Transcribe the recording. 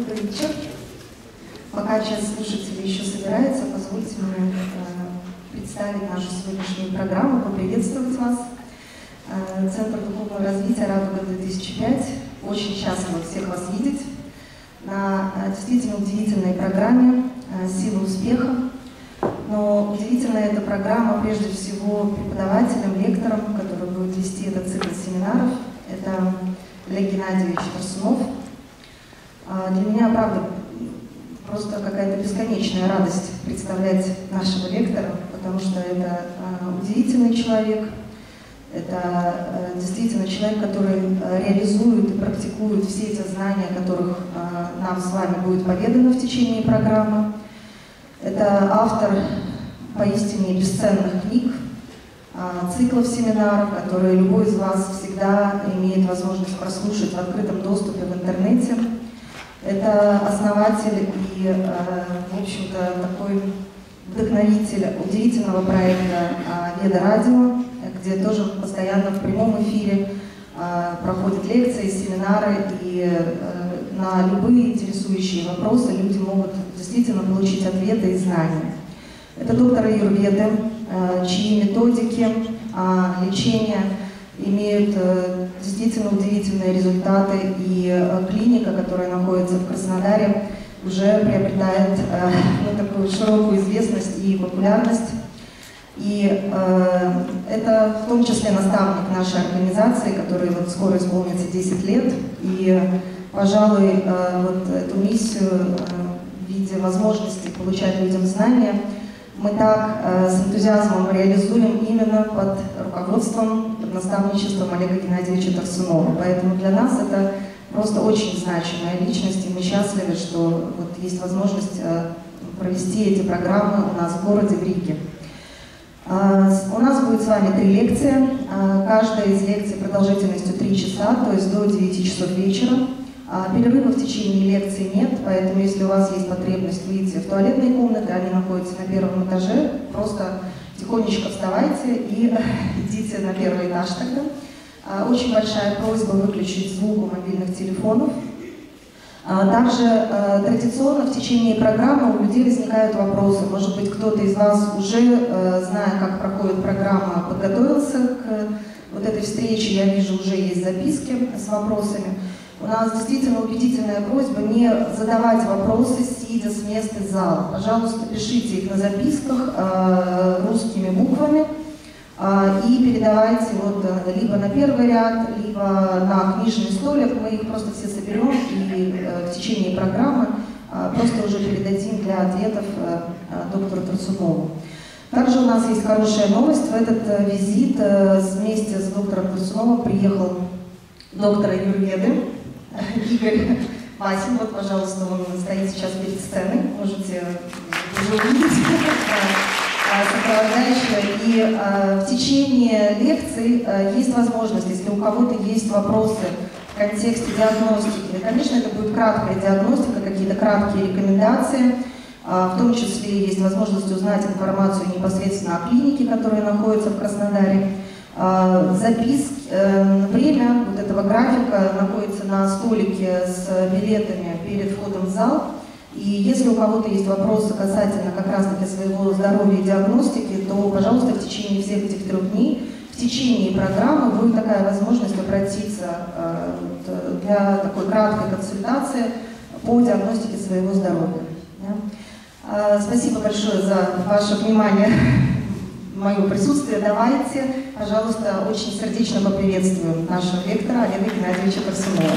добрый вечер. Пока часть слушателей еще собирается, позвольте мне представить нашу сегодняшнюю программу, поприветствовать вас. Центр духовного развития «Радуга-2005». Очень счастлива всех вас видеть на действительно удивительной программе «Сила успеха». Но удивительная эта программа прежде всего преподавателям, лекторам, которые будут вести этот цикл семинаров. Это Олег Геннадьевич Торсунов. Для меня, правда, просто какая-то бесконечная радость представлять нашего лектора, потому что это удивительный человек, это действительно человек, который реализует и практикует все эти знания, о которых нам с вами будет поведано в течение программы. Это автор поистине бесценных книг, циклов семинаров, которые любой из вас всегда имеет возможность прослушать в открытом доступе в интернете. Это основатель и, в общем-то, такой вдохновитель удивительного проекта «Веда-радио», где тоже постоянно в прямом эфире проходят лекции, семинары, и на любые интересующие вопросы люди могут действительно получить ответы и знания. Это доктор аюрведы, чьи методики лечения имеют действительно удивительные результаты, и клиника, которая находится в Краснодаре, уже приобретает такую широкую известность и популярность. И это в том числе наставник нашей организации, который вот скоро исполнится 10 лет. И, пожалуй, вот эту миссию в виде возможности получать людям знания мы так с энтузиазмом реализуем именно под руководством, под наставничеством Олега Геннадьевича Торсунова. Поэтому для нас это просто очень значимая личность, и мы счастливы, что вот есть возможность провести эти программы у нас в городе, в Риге. У нас будет с вами 3 лекции, каждая из лекций продолжительностью 3 часа, то есть до 9 часов вечера. Перерыва в течение лекции нет, поэтому если у вас есть потребность выйти в туалетные комнаты, они находятся на 1-м этаже, просто тихонечко вставайте и идите на 1-й этаж тогда. Очень большая просьба выключить звук у мобильных телефонов. Также традиционно в течение программы у людей возникают вопросы. Может быть, кто-то из вас уже, зная, как проходит программа, подготовился к вот этой встрече. Я вижу, уже есть записки с вопросами. У нас действительно убедительная просьба не задавать вопросы, сидя с места зала. Пожалуйста, пишите их на записках русскими буквами и передавайте вот либо на 1-й ряд, либо на книжный столик. Мы их просто все соберем и в течение программы просто уже передадим для ответов доктору Торсунову. Также у нас есть хорошая новость. В этот визит вместе с доктором Торсуновым приехал доктор аюрведы Игорь Васильев. Вот, пожалуйста, он стоит сейчас перед сценой. Можете уже увидеть. Сопровождающая. И в течение лекций есть возможность, если у кого-то есть вопросы в контексте диагностики, конечно, это будет краткая диагностика, какие-то краткие рекомендации, в том числе есть возможность узнать информацию непосредственно о клинике, которая находится в Краснодаре. Время вот этого графика находится на столике с билетами перед входом в зал. И если у кого-то есть вопросы касательно как раз-таки своего здоровья и диагностики, то, пожалуйста, в течение всех этих 3 дней, в течение программы будет такая возможность обратиться для такой краткой консультации по диагностике своего здоровья. Да? Спасибо большое за ваше внимание, мое присутствие. Давайте, пожалуйста, очень сердечно поприветствуем нашего лектора Олега Геннадьевича Торсунова.